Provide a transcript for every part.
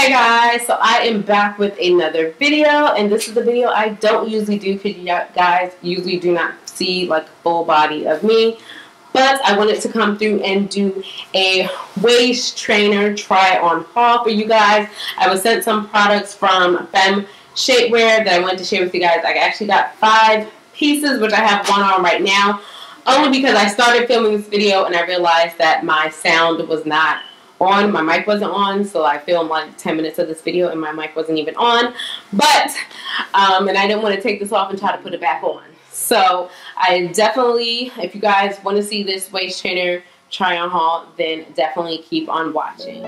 Hey guys, so I am back with another video, and this is the video I don't usually do because you guys usually do not see like full body of me, but I wanted to come through and do a waist trainer try on haul for you guys. I was sent some products from Femme Shapewear that I wanted to share with you guys. I actually got 5 pieces, which I have one on right now, only because I started filming this video and I realized that my sound was not on, my mic wasn't on, so I filmed like 10 minutes of this video and my mic wasn't even on, but and I didn't want to take this off and try to put it back on. So I definitely, if you guys want to see this waist trainer try on haul, then definitely keep on watching.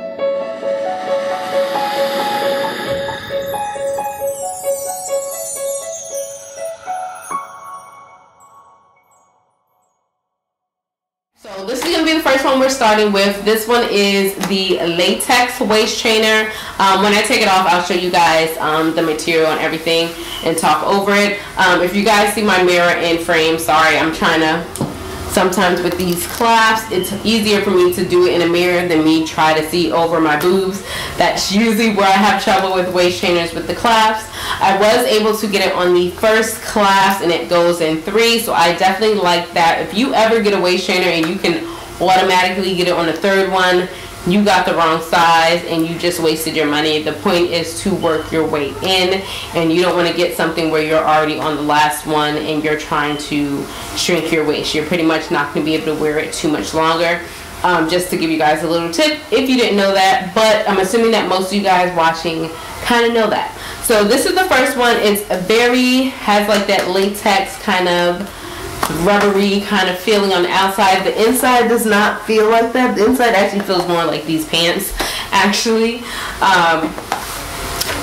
So this is going to be the first one we're starting with. This one is the latex waist trainer. When I take it off, I'll show you guys the material and everything and talk over it. If you guys see my mirror in frame, sorry, I'm trying to, sometimes with these clasps, it's easier for me to do it in a mirror than me try to see over my boobs. That's usually where I have trouble with waist trainers, with the clasps. I was able to get it on the first clasp, and it goes in 3, so I definitely like that. If you ever get a waist trainer and you can automatically get it on the third one, you got the wrong size and you just wasted your money. The point is to work your way in, and you don't want to get something where you're already on the last one and you're trying to shrink your waist. You're pretty much not going to be able to wear it too much longer. Just to give you guys a little tip if you didn't know that, but I'm assuming that most of you guys watching kind of know that. So this is the first one. It's has like that latex kind of rubbery kind of feeling on the outside. The inside does not feel like that. The inside actually feels more like these pants, actually.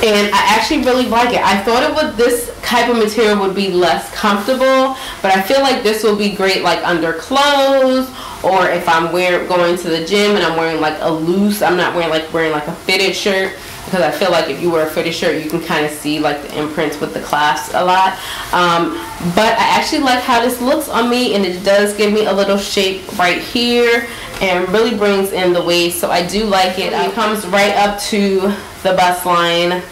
And I actually really like it. I thought it would, this type of material would be less comfortable, but I feel like this will be great like under clothes, or if I'm going to the gym and I'm wearing like a loose, I'm not wearing like a fitted shirt, because I feel like if you wear a fitted shirt, you can kind of see like the imprints with the clasps a lot. But I actually like how this looks on me, and it does give me a little shape right here and really brings in the waist, so I do like it. It comes right up to the bust line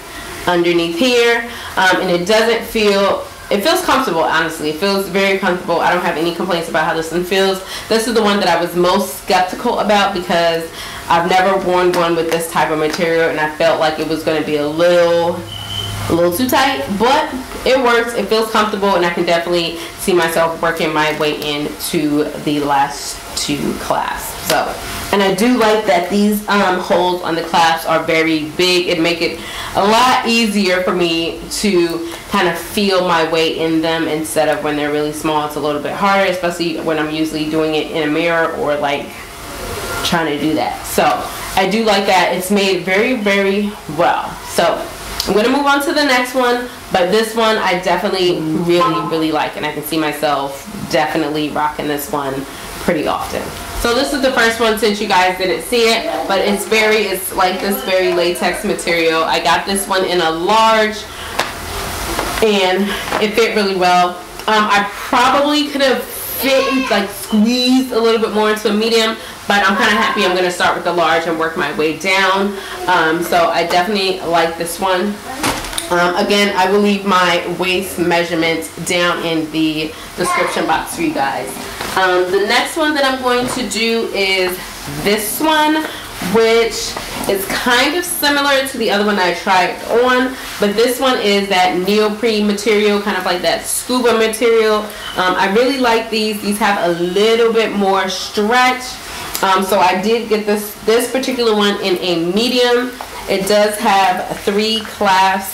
underneath here, and it doesn't feel, it feels comfortable, honestly. It feels very comfortable. I don't have any complaints about how this one feels. This is the one that I was most skeptical about because I've never worn one with this type of material, and I felt like it was going to be a little too tight, but it works. It feels comfortable, and I can definitely see myself working my way into the last 2 clasps. So, and I do like that these holes on the clasps are very big. It makes it a lot easier for me to kind of feel my way in them, instead of when they're really small, it's a little bit harder, especially when I'm usually doing it in a mirror or like trying to do that. So I do like that. It's made very, very well. So I'm going to move on to the next one, but this one I definitely really like, and I can see myself definitely rocking this one pretty often. So this is the first one, since you guys didn't see it, but it's like this very latex material. I got this one in a large, and it fit really well. I probably could have fit, like squeezed a little bit more into a medium, but I'm kind of happy I'm going to start with the large and work my way down. So I definitely like this one. Again, I will leave my waist measurements down in the description box for you guys. The next one that I'm going to do is this one, which is kind of similar to the other one I tried on, but this one is that neoprene material, kind of like that scuba material. I really like these. These have a little bit more stretch. So I did get this particular one in a medium. It does have 3 clasps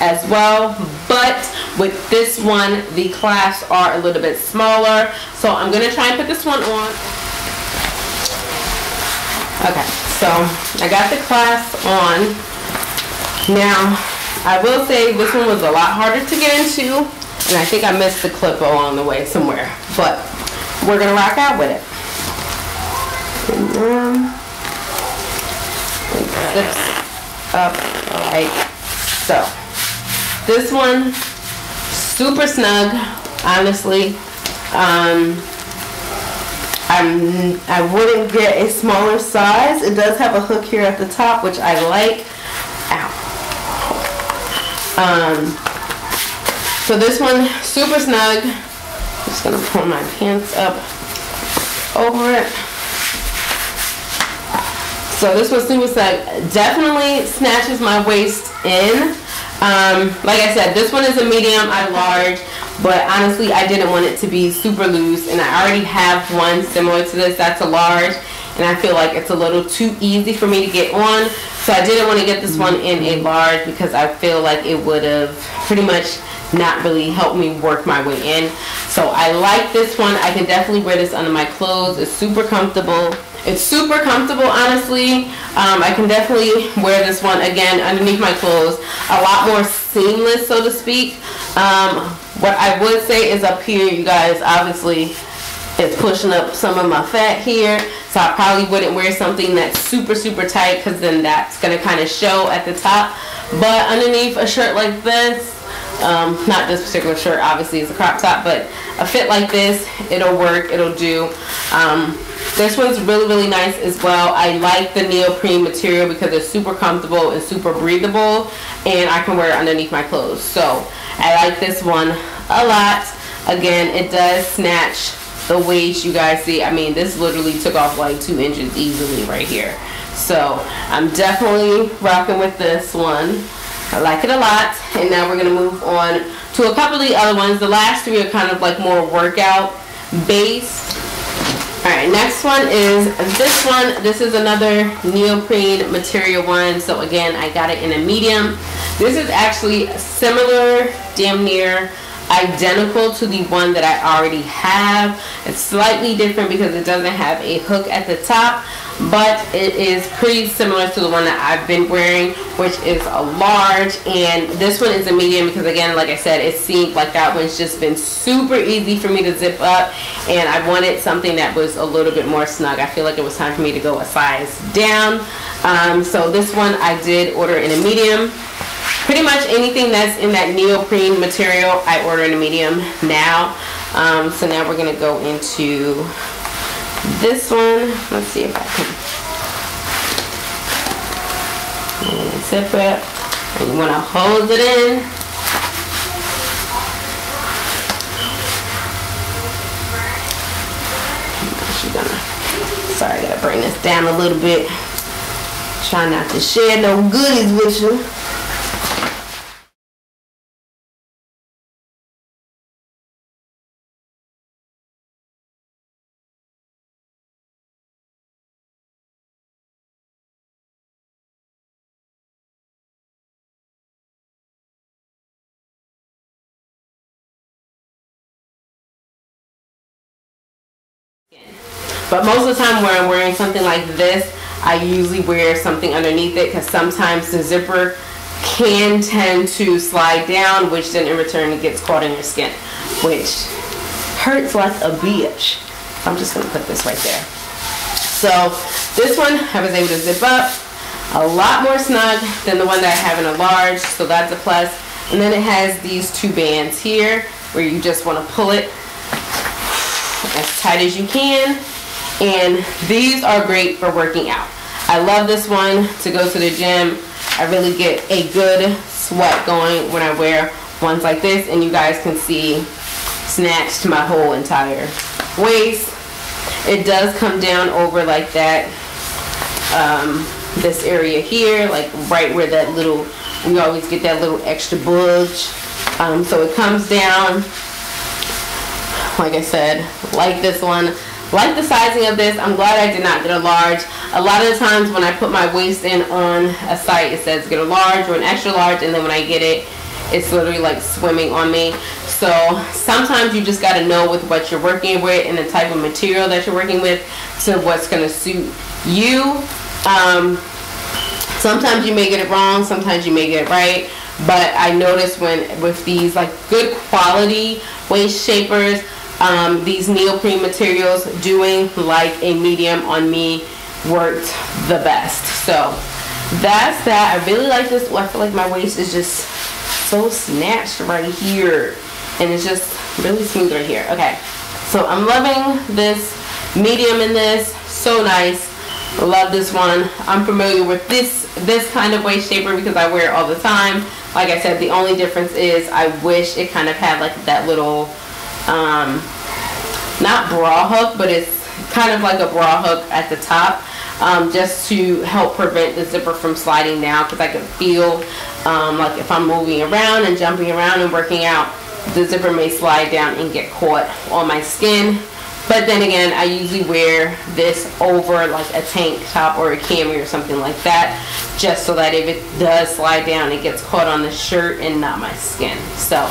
as well, but with this one the clasps are a little bit smaller, so I'm gonna try and put this one on. Okay, so I got the clasp on. Now I will say this one was a lot harder to get into, and I think I missed the clip along the way somewhere, but we're gonna rock out with it. And it zips up. All right, so this one, super snug, honestly. I wouldn't get a smaller size. It does have a hook here at the top, which I like. So this one, super snug. I'm just gonna pull my pants up over it. So this one, super snug, definitely snatches my waist in. Like I said, this one is a medium, I large, but honestly I didn't want it to be super loose, and I already have one similar to this that's a large, and I feel like it's a little too easy for me to get on, so I didn't want to get this one in a large because I feel like it would have pretty much not really helped me work my way in. So I like this one. I can definitely wear this under my clothes. It's super comfortable. It's super comfortable, honestly. I can definitely wear this one, again, underneath my clothes. A lot more seamless, so to speak. What I would say is up here, you guys, obviously, it's pushing up some of my fat here. So I probably wouldn't wear something that's super, super tight because then that's going to kind of show at the top. But underneath a shirt like this, not this particular shirt, obviously, it's a crop top, but a fit like this, it'll work, it'll do. This one's really, really nice as well. I like the neoprene material because it's super comfortable and super breathable, and I can wear it underneath my clothes. So I like this one a lot. Again, it does snatch the waist. You guys see, I mean, this literally took off like 2 inches easily right here. So I'm definitely rocking with this one. I like it a lot. And now we're going to move on to a couple of the other ones. The last three are kind of like more workout based. Alright, next one is this one. This is another neoprene material one. So again, I got it in a medium. This is actually similar, damn near identical to the one that I already have. It's slightly different because it doesn't have a hook at the top, but it is pretty similar to the one that I've been wearing, which is a large, and this one is a medium because, again, like I said, it seemed like that one's just been super easy for me to zip up, and I wanted something that was a little bit more snug. I feel like it was time for me to go a size down. So this one I did order in a medium. Pretty much anything that's in that neoprene material, I order in a medium now. So now we're going to go into this one. Let's see if I can zip it. And you want to hold it in. Sorry, I got to bring this down a little bit. Try not to share no goodies with you. But most of the time when I'm wearing something like this, I usually wear something underneath it because sometimes the zipper can tend to slide down, which then in return it gets caught in your skin, which hurts like a bitch. I'm just going to put this right there. So this one I was able to zip up. A lot more snug than the one that I have in a large, so that's a plus. And then it has these two bands here where you just want to pull it as tight as you can. And these are great for working out. I love this one to go to the gym. I really get a good sweat going when I wear ones like this. And you guys can see, snatched my whole entire waist. It does come down over like that. This area here, like right where that little, we always get that little extra bulge. So it comes down, like I said, like this one. Like the sizing of this. I'm glad I did not get a large. A lot of the times when I put my waist in on a site, it says get a large or an extra large, and then when I get it, it's literally like swimming on me. So sometimes you just got to know with what you're working with and the type of material that you're working with to what's going to suit you. Sometimes you may get it wrong, sometimes you may get it right. But I noticed with these like good quality waist shapers, these neoprene materials, doing like a medium on me worked the best. So that's that. I really like this. I feel like my waist is just so snatched right here, and it's just really smooth right here. Okay, so I'm loving this medium in this. So nice. Love this one. I'm familiar with this kind of waist shaper because I wear it all the time. Like I said, the only difference is I wish it kind of had like that little not bra hook, but it's kind of like a bra hook at the top, just to help prevent the zipper from sliding down, because I can feel like if I'm moving around and jumping around and working out, the zipper may slide down and get caught on my skin. But then again, I usually wear this over like a tank top or a cami or something like that, just so that if it does slide down, it gets caught on the shirt and not my skin. So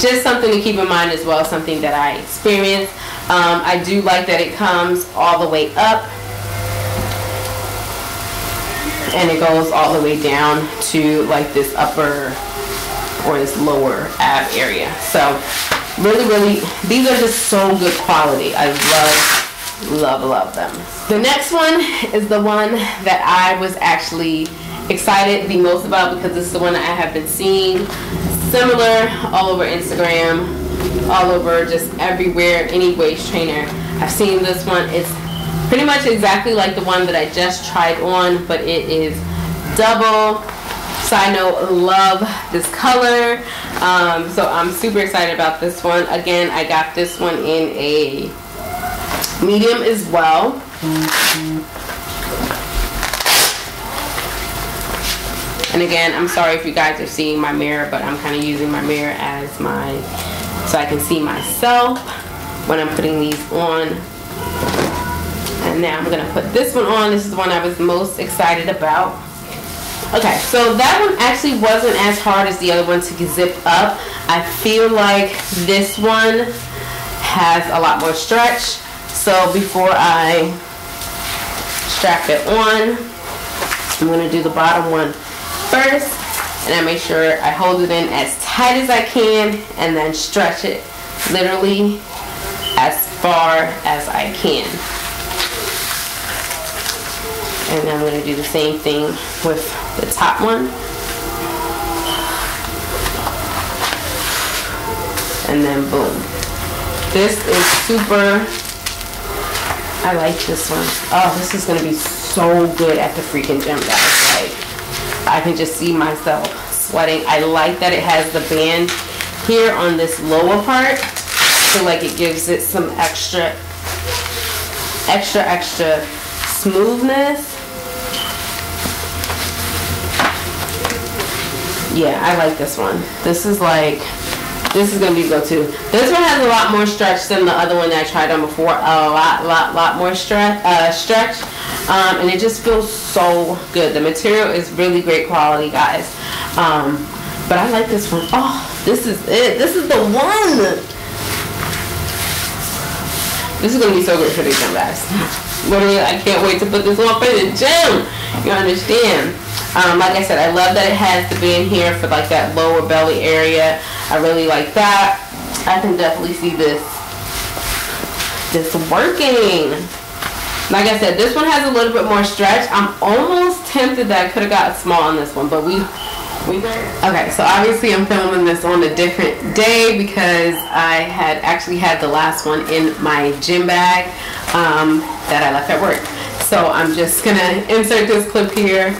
just something to keep in mind as well, something that I experienced. I do like that it comes all the way up and it goes all the way down to like this upper or this lower ab area. So really, these are just so good quality. I love them. The next one is the one that I was actually excited the most about, because this is the one that I have been seeing similar all over Instagram, all over, just everywhere, any waist trainer. I've seen this one. It's pretty much exactly like the one that I just tried on, but it is double. Side note, love this color. So I'm super excited about this one. Again, I got this one in a medium as well. And again, I'm sorry if you guys are seeing my mirror, but I'm kind of using my mirror as my, so I can see myself when I'm putting these on. And now I'm gonna put this one on. This is the one I was most excited about. Okay, so that one actually wasn't as hard as the other one to zip up. I feel like this one has a lot more stretch. So before I strap it on, I'm gonna do the bottom one first. And I make sure I hold it in as tight as I can and then stretch it literally as far as I can. And I'm going to do the same thing with the top one. And then boom. This is super, I like this one. Oh, this is going to be so good at the freaking gym, guys. Like, I can just see myself sweating. I like that it has the band here on this lower part. So like it gives it some extra smoothness. Yeah, I like this one. This is gonna be go-to. This one has a lot more stretch than the other one that I tried on before. A lot more stretch. And it just feels so good. The material is really great quality, guys. But I like this one. Oh, this is it. This is the one. This is gonna be so good for the gym, guys. Literally, I can't wait to put this on for the gym. You understand? Like I said, I love that it has the band here for like that lower belly area. I really like that. I can definitely see this working. Like I said, this one has a little bit more stretch. I'm almost tempted that I could have got small on this one, but we okay. So obviously, I'm filming this on a different day because I had actually had the last one in my gym bag. That I left at work. So I'm just gonna insert this clip here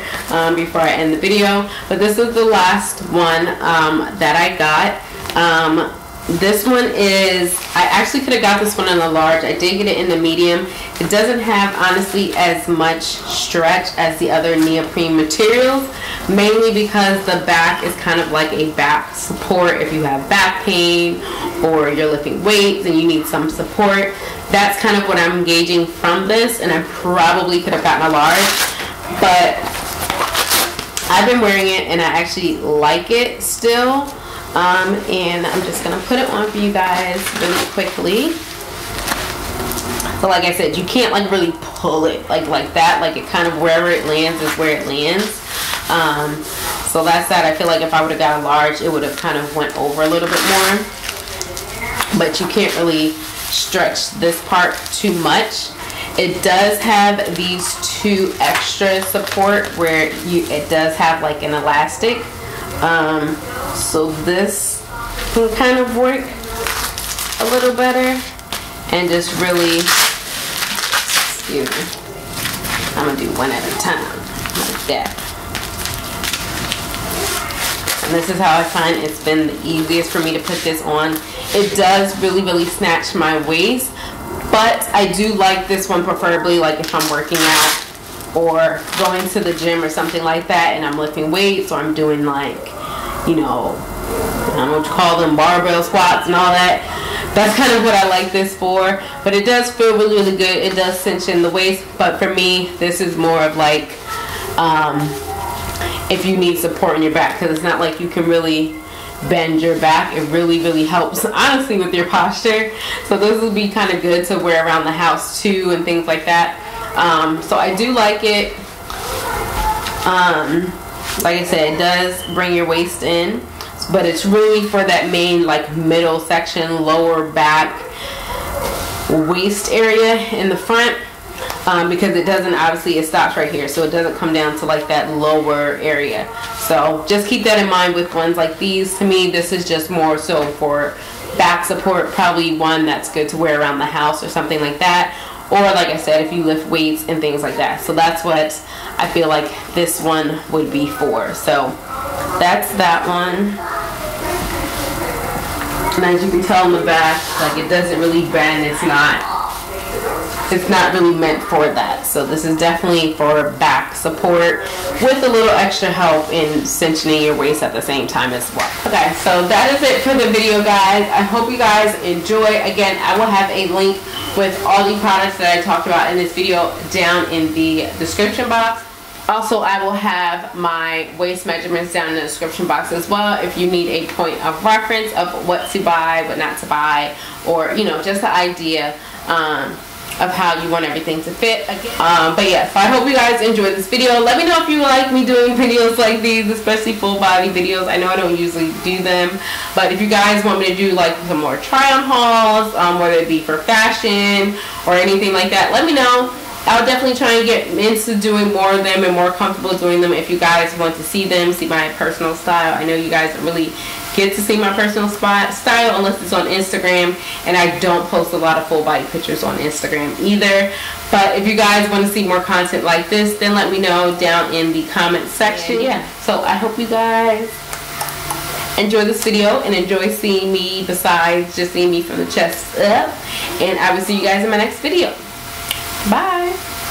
before I end the video. But this is the last one that I got. This one is, I actually could have got this one in a large. I did get it in the medium. It doesn't have honestly as much stretch as the other neoprene materials, mainly because the back is kind of like a back support. If you have back pain or you're lifting weights and you need some support, that's kind of what I'm gauging from this. And I probably could have gotten a large, but I've been wearing it and I actually like it still. And I'm just gonna put it on for you guys really quickly. So like I said, you can't like really pull it like that. Like it kind of, wherever it lands is where it lands. So that's that. I feel like if I would have got a large, it would have kind of went over a little bit more. But you can't really stretch this part too much. It does have these two extra support where it does have like an elastic. So this can kind of work a little better and just really Excuse me. I'm gonna do one at a time, like that. And this is how I find it's been the easiest for me to put this on. It does really, really snatch my waist, but I do like this one preferably, like if I'm working out or going to the gym or something like that, and I'm lifting weights, or I'm doing, like, you know, I don't know what you call them, barbell squats and all that. That's kind of what I like this for, but it does feel really, really good. It does cinch in the waist, but for me, this is more of like if you need support in your back, because it's not like you can really bend your back. It really, really helps, honestly, with your posture. So this would be kind of good to wear around the house too and things like that. So I do like it. Like I said, it does bring your waist in, but it's really for that main, like, middle section, lower back, waist area in the front, because it doesn't, obviously, it stops right here, so it doesn't come down to, like, that lower area. So just keep that in mind with ones like these. To me, this is just more so for back support, probably one that's good to wear around the house or something like that. Or, like I said, if you lift weights and things like that. So that's what I feel like this one would be for. So that's that one. And as you can tell in the back, like, it doesn't really bend. It's not really meant for that. So this is definitely for back support with a little extra help in cinching your waist at the same time as well. Okay, so that is it for the video, guys. I hope you guys enjoy. Again, I will have a link with all the products that I talked about in this video down in the description box. Also, I will have my waist measurements down in the description box as well, if you need a point of reference of what to buy, what not to buy, or, you know, just the idea of how you want everything to fit. But yeah, so I hope you guys enjoyed this video. Let me know if you like me doing videos like these, especially full body videos. I know I don't usually do them, but if you guys want me to do, like, some more try on hauls, whether it be for fashion or anything like that, let me know. I'll definitely try and get into doing more of them and more comfortable doing them if you guys want to see them, see my personal style. I know you guys really get to see my personal style unless it's on Instagram, and I don't post a lot of full body pictures on Instagram either. But if you guys want to see more content like this, then let me know down in the comment section. And yeah, so I hope you guys enjoy this video and enjoy seeing me, besides just seeing me from the chest up, and I will see you guys in my next video. Bye.